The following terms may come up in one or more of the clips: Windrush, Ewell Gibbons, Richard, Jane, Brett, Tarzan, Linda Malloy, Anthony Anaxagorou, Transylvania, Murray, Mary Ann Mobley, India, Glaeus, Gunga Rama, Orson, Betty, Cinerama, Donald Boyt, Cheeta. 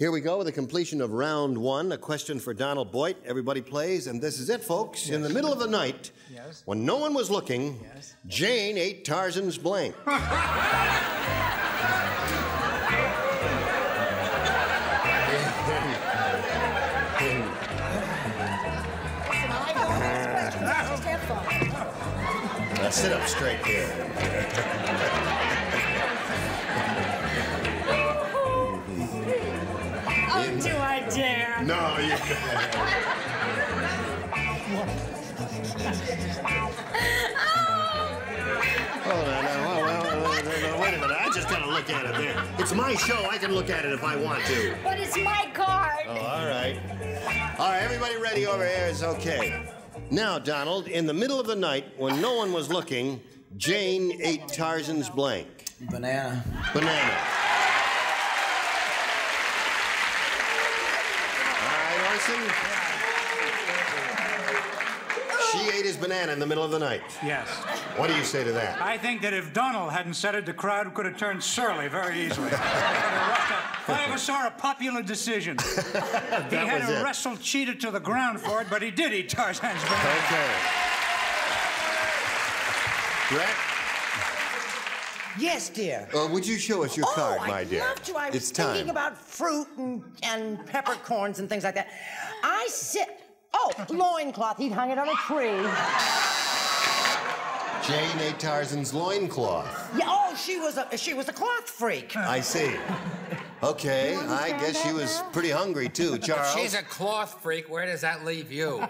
Here we go with the completion of round one, a question for Donald Boyt. Everybody plays, and this is it, folks. Yes. In the middle of the night, yes, when no one was looking, yes, Jane ate Tarzan's blank. Sit up straight here. Oh, do I dare? No, you can't. Hold on, no, wait a minute. I just gotta look at it there. It's my show. I can look at it if I want to. But it's my card. Oh, all right. All right, everybody ready over here? It's okay. Now, Donald, in the middle of the night, when no one was looking, Jane ate Tarzan's blank. Banana. Banana. All right, Orson. She ate his banana in the middle of the night. Yes. What do you say to that? I think that if Donald hadn't said it, the crowd could have turned surly very easily. I ever saw a popular decision. He had to wrestle Cheeta to the ground for it, but he did eat Tarzan's banana. Okay. Brett? Yes, dear. Would you show us your card, my dear? I'd love to. I was thinking about fruit and peppercorns and things like that. I said, loincloth. He'd hung it on a tree. Jane ate Tarzan's loincloth. Yeah, she was a cloth freak. I see. Okay, I guess she was pretty hungry too, Charles. If she's a cloth freak, where does that leave you? Moving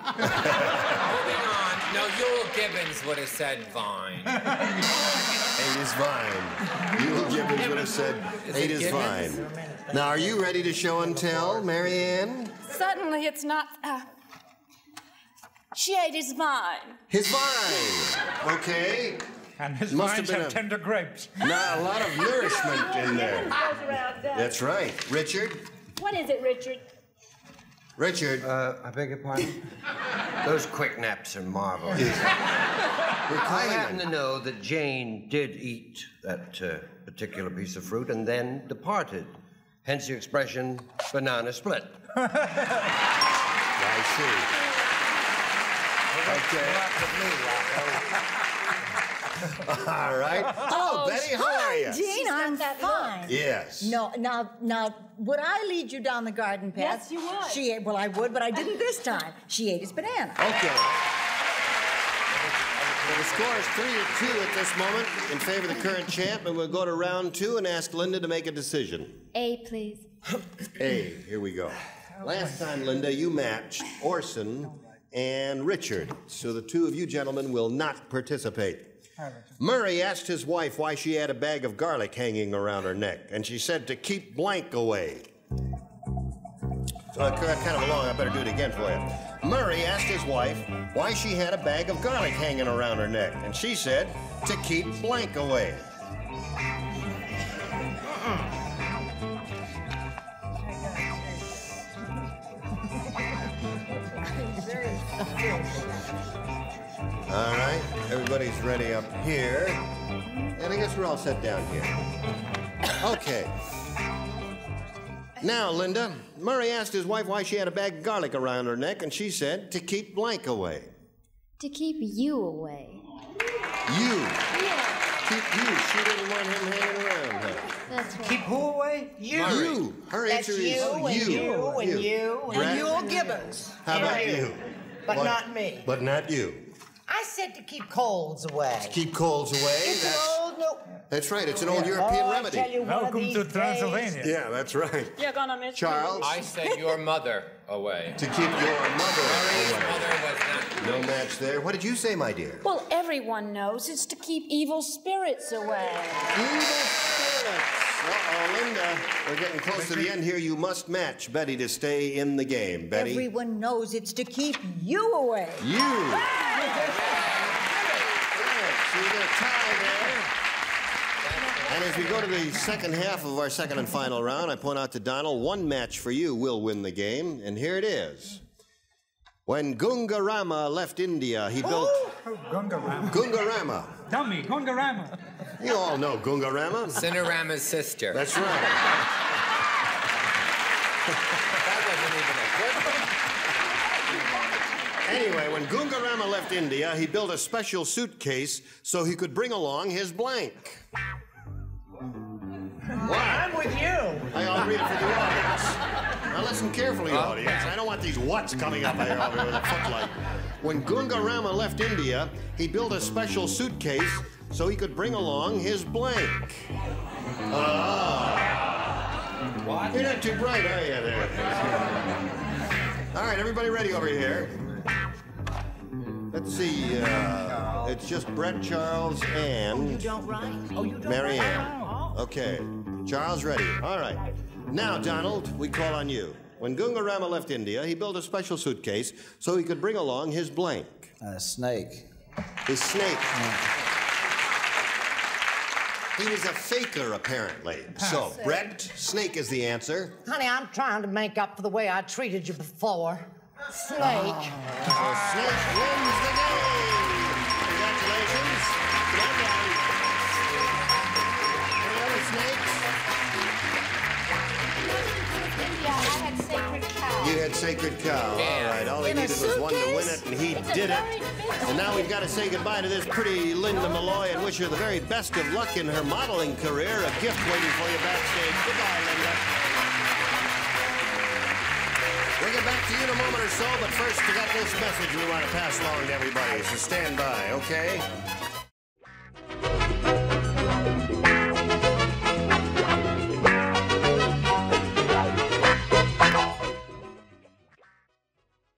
on. No, Ewell Gibbons would have said vine. Ate his vine. Ewell Gibbons would have said ate his vine. Now, are you ready to show and tell, Mary Ann? Suddenly, it's not... She ate his vine. His vine. Okay. And his vines have tender grapes. Not a lot of nourishment in there. That's right. Richard? What is it, Richard? Richard. I beg your pardon? Those quick naps are marvelous. I happen to know that Jane did eat that particular piece of fruit and then departed. Hence the expression, banana split. I see. Okay. All right. Oh, Betty, how are you? Jane, I'm fine. Yes. No, now, would I lead you down the garden path? Yes, you would. She ate, well, I would, but I didn't this time. She ate his banana. Okay. Well, the score is 3-2 at this moment in favor of the current champ, and we'll go to round two and ask Linda to make a decision. A, please. A, here we go. Last time, Linda, you matched Orson and Richard, so the two of you gentlemen will not participate. Murray asked his wife why she had a bag of garlic hanging around her neck, and she said to keep blank away. So kind of long, I better do it again for you. Murray asked his wife why she had a bag of garlic hanging around her neck, and she said to keep blank away. All right, everybody's ready up here. And I guess we're all set down here. Okay. Now, Linda, Murray asked his wife why she had a bag of garlic around her neck, and she said to keep blank away. To keep you away. You. Yeah. Keep you. She didn't want him hanging around her. That's right. Keep who away? You. You. Her answer is you. You and you. And Ewell Gibbons. How about you? But not me. But not you. I said to keep colds away. To keep colds away? It's that's right. It's an old European remedy. Welcome to Transylvania. Yeah, that's right. You're gonna miss Charles. I said your mother away. To keep your mother away. Mother was not no match there. What did you say, my dear? Well, everyone knows it's to keep evil spirits away. Evil spirits. Uh-oh, Linda, we're getting close to the end here. You must match Betty to stay in the game. Betty? Everyone knows it's to keep you away. You. So you get a tie there. And as we go to the second half of our second and final round, I point out to Donald, one match for you will win the game, and here it is. When Gunga Rama left India, he built... Gunga Rama. Gunga Rama. Tell me, Gunga Rama. You all know Gunga Rama. Cinerama's sister. That's right. That wasn't even a good one. Anyway, when Gunga Rama left India, he built a special suitcase so he could bring along his blank. Well, I'm with you. I'll read it for the audience. Now listen carefully, audience. I don't want these whats coming up here over with a footlight. When Gunga Rama left India, he built a special suitcase so he could bring along his blank. What? You're not too bright, are you? There. All right, everybody ready over here? Let's see. It's just Brett, Charles, and Mary Ann. Okay. Charles, ready. All right. Now, Donald, we call on you. When Gunga Rama left India, he built a special suitcase so he could bring along his blank. A snake. His snake. He was a faker, apparently. So, Brett, snake is the answer. Honey, I'm trying to make up for the way I treated you before. Snake. So snake wins the game. Congratulations. Snakes? Yeah, I had sacred cow. You had sacred cow. All right, all he needed was one to win it, and he did it. And now we've got to say goodbye to this pretty Linda Malloy and wish her the very best of luck in her modeling career. A gift waiting for you backstage. Goodbye, Linda. We'll get back to you in a moment or so, but first, we got this message we want to pass along to everybody, so stand by, okay?